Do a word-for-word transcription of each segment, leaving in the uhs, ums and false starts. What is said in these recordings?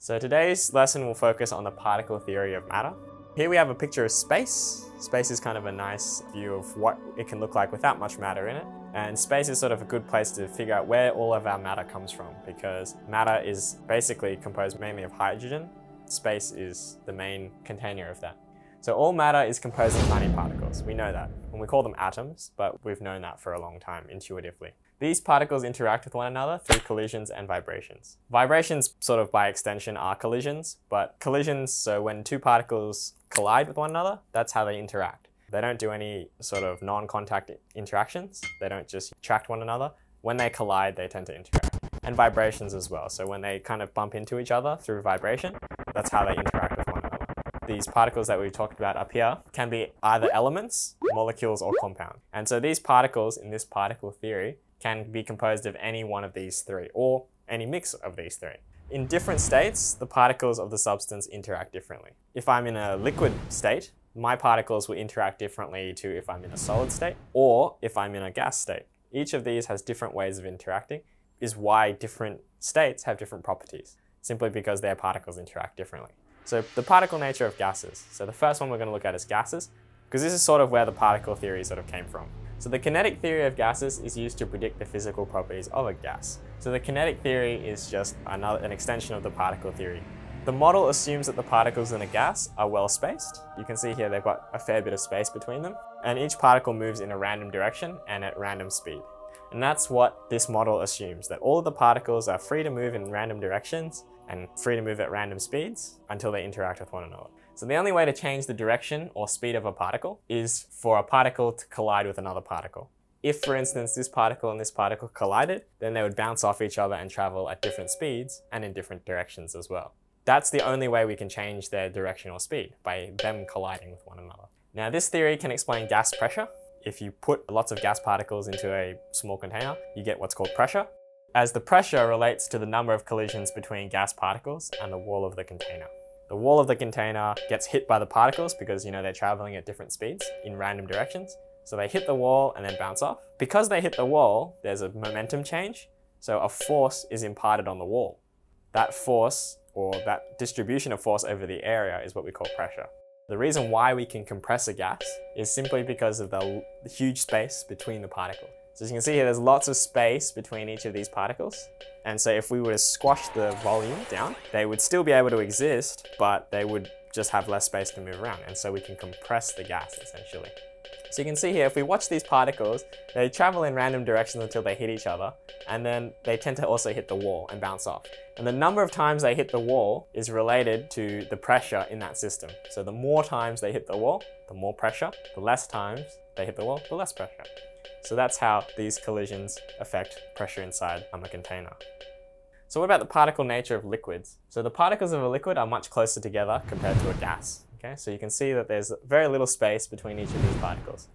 So today's lesson will focus on the particle theory of matter. Here we have a picture of space. Space is kind of a nice view of what it can look like without much matter in it. And space is sort of a good place to figure out where all of our matter comes from, because matter is basically composed mainly of hydrogen. Space is the main container of that. So all matter is composed of tiny particles, we know that. And we call them atoms, but we've known that for a long time intuitively. These particles interact with one another through collisions and vibrations. Vibrations, sort of by extension, are collisions, but collisions, so when two particles collide with one another, that's how they interact. They don't do any sort of non-contact interactions. They don't just attract one another. When they collide, they tend to interact. And vibrations as well. So when they kind of bump into each other through vibration, that's how they interact with one another. These particles that we talked about up here can be either elements, molecules, or compounds. And so these particles in this particle theory can be composed of any one of these three, or any mix of these three. In different states, the particles of the substance interact differently. If I'm in a liquid state, my particles will interact differently to if I'm in a solid state, or if I'm in a gas state. Each of these has different ways of interacting, is why different states have different properties, simply because their particles interact differently. So the particle nature of gases. So the first one we're going to look at is gases, because this is sort of where the particle theory sort of came from. So the kinetic theory of gases is used to predict the physical properties of a gas. So the kinetic theory is just another, an extension of the particle theory. The model assumes that the particles in a gas are well spaced. You can see here they've got a fair bit of space between them, and each particle moves in a random direction and at random speed. And that's what this model assumes, that all of the particles are free to move in random directions and free to move at random speeds until they interact with one another. So the only way to change the direction or speed of a particle is for a particle to collide with another particle. If, for instance, this particle and this particle collided, then they would bounce off each other and travel at different speeds and in different directions as well. That's the only way we can change their direction or speed, by them colliding with one another. Now, this theory can explain gas pressure. If you put lots of gas particles into a small container, you get what's called pressure, as the pressure relates to the number of collisions between gas particles and the wall of the container. The wall of the container gets hit by the particles because, you know, they're traveling at different speeds in random directions. So they hit the wall and then bounce off. Because they hit the wall, there's a momentum change. So a force is imparted on the wall. That force, or that distribution of force over the area, is what we call pressure. The reason why we can compress a gas is simply because of the huge space between the particles. So as you can see here, there's lots of space between each of these particles. And so if we were to squash the volume down, they would still be able to exist, but they would just have less space to move around. And so we can compress the gas, essentially. So you can see here, if we watch these particles, they travel in random directions until they hit each other. And then they tend to also hit the wall and bounce off. And the number of times they hit the wall is related to the pressure in that system. So the more times they hit the wall, the more pressure. The less times they hit the wall, the less pressure. So that's how these collisions affect pressure inside a container. So what about the particle nature of liquids? So the particles of a liquid are much closer together compared to a gas. Okay, so you can see that there's very little space between each of these particles.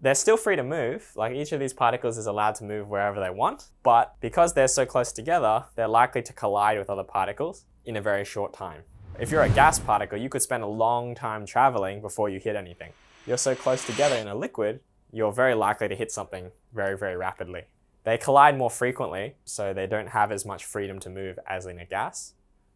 They're still free to move, like each of these particles is allowed to move wherever they want, but because they're so close together, they're likely to collide with other particles in a very short time. If you're a gas particle, you could spend a long time traveling before you hit anything. You're so close together in a liquid, you're very likely to hit something very, very rapidly. They collide more frequently, so they don't have as much freedom to move as in a gas,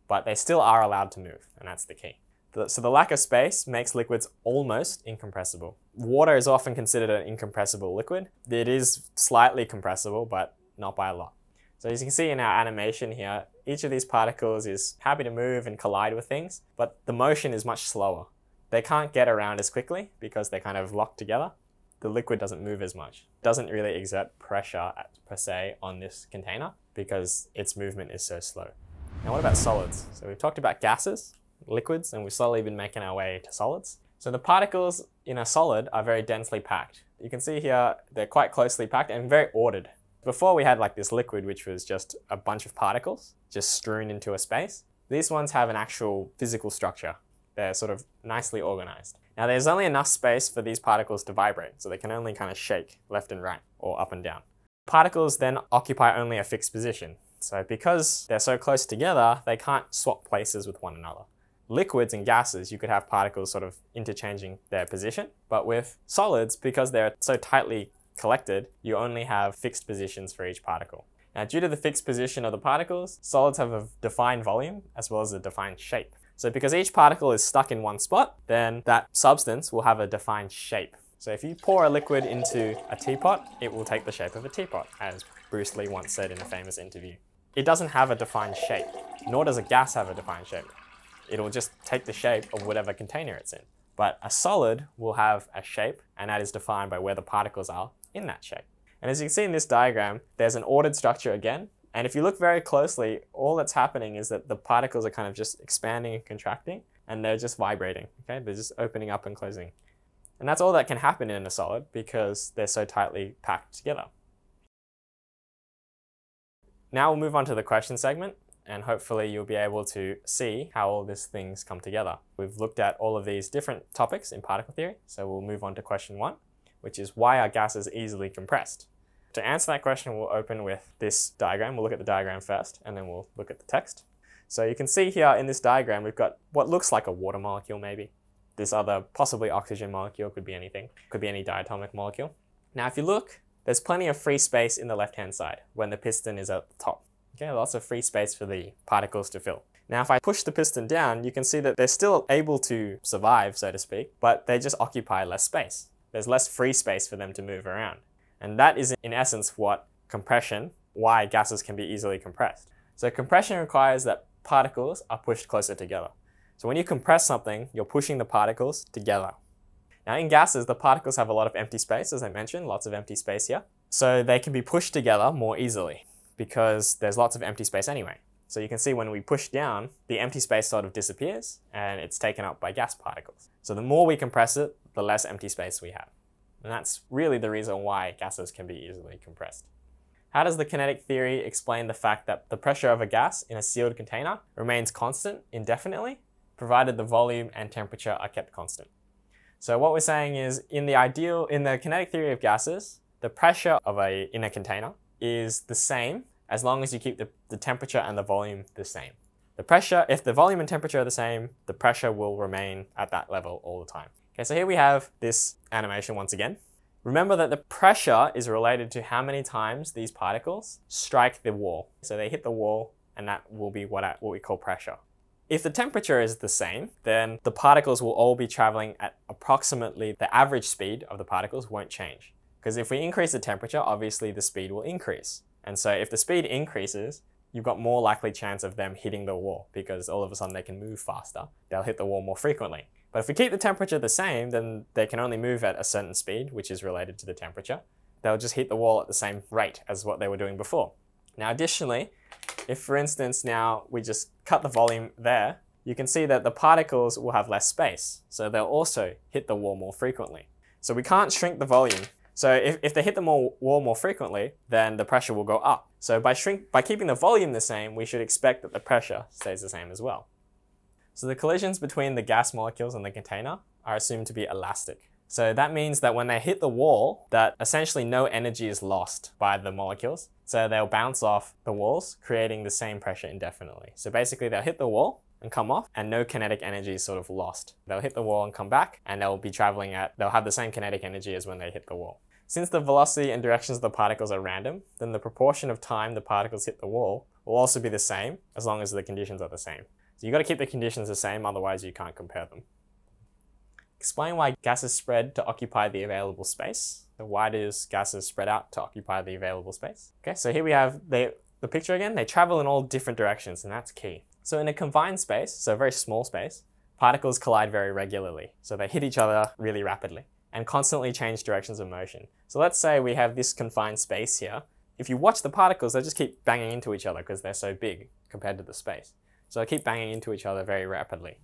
but they still are allowed to move, and that's the key. The, so the lack of space makes liquids almost incompressible. Water is often considered an incompressible liquid. It is slightly compressible, but not by a lot. So as you can see in our animation here, each of these particles is happy to move and collide with things, but the motion is much slower. They can't get around as quickly because they're kind of locked together. The liquid doesn't move as much. Doesn't really exert pressure per se on this container because its movement is so slow. Now what about solids? So we've talked about gases, liquids, and we've slowly been making our way to solids. So the particles in a solid are very densely packed. You can see here they're quite closely packed and very ordered. Before we had like this liquid, which was just a bunch of particles just strewn into a space. These ones have an actual physical structure. They're sort of nicely organized. Now there's only enough space for these particles to vibrate, so they can only kind of shake left and right or up and down. Particles then occupy only a fixed position. So because they're so close together, they can't swap places with one another. Liquids and gases, you could have particles sort of interchanging their position, but with solids, because they're so tightly collected, you only have fixed positions for each particle. Now, due to the fixed position of the particles, solids have a defined volume as well as a defined shape. So because each particle is stuck in one spot, then that substance will have a defined shape. So if you pour a liquid into a teapot, it will take the shape of a teapot, as Bruce Lee once said in a famous interview. It doesn't have a defined shape, nor does a gas have a defined shape. It'll just take the shape of whatever container it's in. But a solid will have a shape, and that is defined by where the particles are in that shape. And as you can see in this diagram, there's an ordered structure again. And if you look very closely, all that's happening is that the particles are kind of just expanding and contracting, and they're just vibrating, okay? They're just opening up and closing. And that's all that can happen in a solid because they're so tightly packed together. Now we'll move on to the question segment, and hopefully you'll be able to see how all these things come together. We've looked at all of these different topics in particle theory, so we'll move on to question one, which is why are gases easily compressed? To answer that question, we'll open with this diagram. We'll look at the diagram first, and then we'll look at the text. So you can see here in this diagram, we've got what looks like a water molecule maybe. This other possibly oxygen molecule, could be anything. Could be any diatomic molecule. Now if you look, there's plenty of free space in the left-hand side when the piston is at the top. Okay, lots of free space for the particles to fill. Now if I push the piston down, you can see that they're still able to survive, so to speak, but they just occupy less space. There's less free space for them to move around. And that is in essence what compression, why gases can be easily compressed. So compression requires that particles are pushed closer together. So when you compress something, you're pushing the particles together. Now in gases, the particles have a lot of empty space, as I mentioned, lots of empty space here. So they can be pushed together more easily because there's lots of empty space anyway. So you can see when we push down, the empty space sort of disappears and it's taken up by gas particles. So the more we compress it, the less empty space we have. And that's really the reason why gases can be easily compressed. How does the kinetic theory explain the fact that the pressure of a gas in a sealed container remains constant indefinitely, provided the volume and temperature are kept constant? So what we're saying is in the ideal, in the kinetic theory of gases, the pressure of a, in a container is the same as long as you keep the, the temperature and the volume the same. The pressure, if the volume and temperature are the same, the pressure will remain at that level all the time. Okay, so here we have this animation once again. Remember that the pressure is related to how many times these particles strike the wall. So they hit the wall, and that will be what, I, what we call pressure. If the temperature is the same, then the particles will all be traveling at approximately the average speed of the particles won't change. Because if we increase the temperature, obviously the speed will increase. And so if the speed increases, you've got more likely chance of them hitting the wall because all of a sudden they can move faster. They'll hit the wall more frequently. But if we keep the temperature the same, then they can only move at a certain speed, which is related to the temperature. They'll just hit the wall at the same rate as what they were doing before. Now, additionally, if for instance now we just cut the volume there, you can see that the particles will have less space. So they'll also hit the wall more frequently. So we can't shrink the volume. So if, if they hit the more, wall more frequently, then the pressure will go up. So by, shrink, by keeping the volume the same, we should expect that the pressure stays the same as well. So the collisions between the gas molecules and the container are assumed to be elastic. So that means that when they hit the wall, that essentially no energy is lost by the molecules. So they'll bounce off the walls, creating the same pressure indefinitely. So basically they'll hit the wall and come off, and no kinetic energy is sort of lost. They'll hit the wall and come back, and they'll be traveling at, they'll have the same kinetic energy as when they hit the wall. Since the velocity and directions of the particles are random, then the proportion of time the particles hit the wall will also be the same, as long as the conditions are the same. So you've got to keep the conditions the same, otherwise you can't compare them. Explain why gases spread to occupy the available space. So why does gases spread out to occupy the available space? Okay, so here we have the, the picture again. They travel in all different directions, and that's key. So in a confined space, so a very small space, particles collide very regularly. So they hit each other really rapidly and constantly change directions of motion. So let's say we have this confined space here. If you watch the particles, they just keep banging into each other because they're so big compared to the space. So they keep banging into each other very rapidly.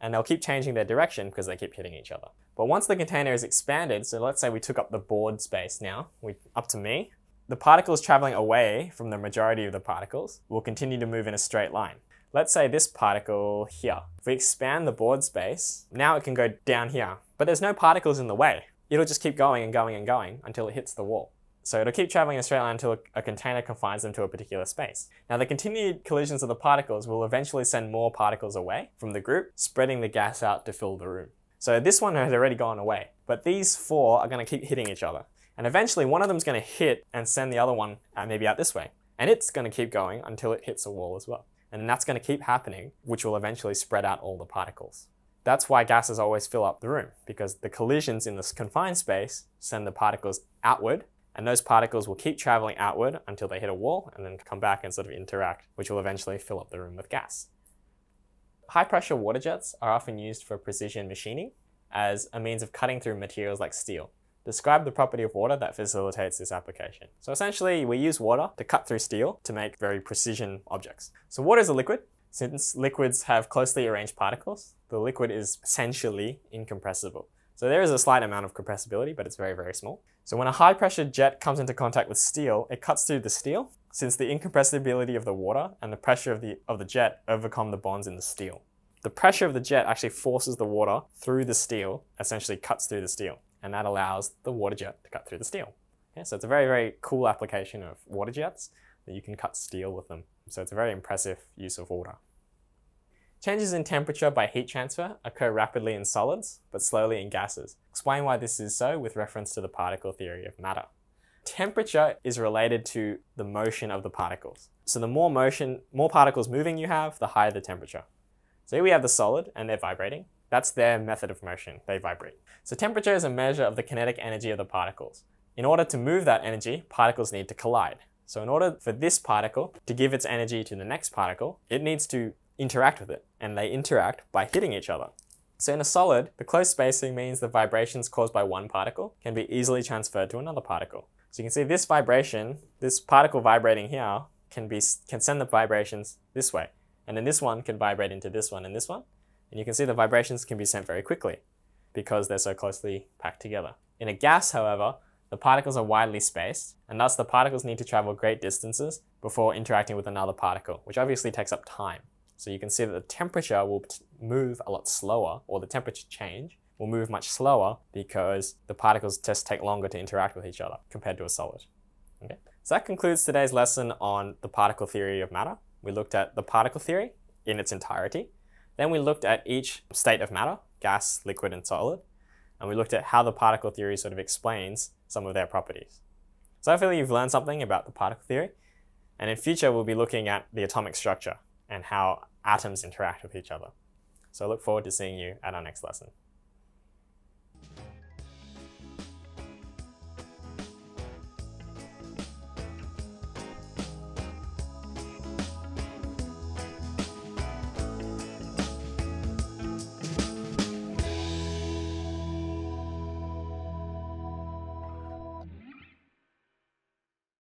And they'll keep changing their direction because they keep hitting each other. But once the container is expanded, so let's say we took up the board space now, we, up to me, the particles traveling away from the majority of the particles will continue to move in a straight line. Let's say this particle here. If we expand the board space, now it can go down here, but there's no particles in the way. It'll just keep going and going and going until it hits the wall. So it'll keep traveling in a straight line until a container confines them to a particular space. Now the continued collisions of the particles will eventually send more particles away from the group, spreading the gas out to fill the room. So this one has already gone away, but these four are gonna keep hitting each other. And eventually one of them's gonna hit and send the other one uh, maybe out this way. And it's gonna keep going until it hits a wall as well. And that's gonna keep happening, which will eventually spread out all the particles. That's why gases always fill up the room, because the collisions in this confined space send the particles outward, and those particles will keep traveling outward until they hit a wall and then come back and sort of interact, which will eventually fill up the room with gas. High pressure water jets are often used for precision machining as a means of cutting through materials like steel. Describe the property of water that facilitates this application. So essentially we use water to cut through steel to make very precision objects. So water is a liquid. Since liquids have closely arranged particles, the liquid is essentially incompressible. So there is a slight amount of compressibility, but it's very, very small. So when a high pressure jet comes into contact with steel, it cuts through the steel since the incompressibility of the water and the pressure of the, of the jet overcome the bonds in the steel. The pressure of the jet actually forces the water through the steel, essentially cuts through the steel, and that allows the water jet to cut through the steel. Okay, so it's a very, very cool application of water jets that you can cut steel with them. So it's a very impressive use of water. Changes in temperature by heat transfer occur rapidly in solids, but slowly in gases. Explain why this is so with reference to the particle theory of matter. Temperature is related to the motion of the particles. So the more motion, more particles moving you have, the higher the temperature. So here we have the solid and they're vibrating. That's their method of motion, they vibrate. So temperature is a measure of the kinetic energy of the particles. In order to move that energy, particles need to collide. So in order for this particle to give its energy to the next particle, it needs to interact with it, and they interact by hitting each other. So in a solid, the close spacing means the vibrations caused by one particle can be easily transferred to another particle. So you can see this vibration, this particle vibrating here can be can send the vibrations this way, and then this one can vibrate into this one and this one, and you can see the vibrations can be sent very quickly because they're so closely packed together. In a gas, however, the particles are widely spaced, and thus the particles need to travel great distances before interacting with another particle, which obviously takes up time. So you can see that the temperature will move a lot slower, or the temperature change will move much slower because the particles just take longer to interact with each other compared to a solid. Okay? So that concludes today's lesson on the particle theory of matter. We looked at the particle theory in its entirety. Then we looked at each state of matter, gas, liquid, and solid. And we looked at how the particle theory sort of explains some of their properties. So hopefully you've learned something about the particle theory. And in future, we'll be looking at the atomic structure and how atoms interact with each other. So I look forward to seeing you at our next lesson.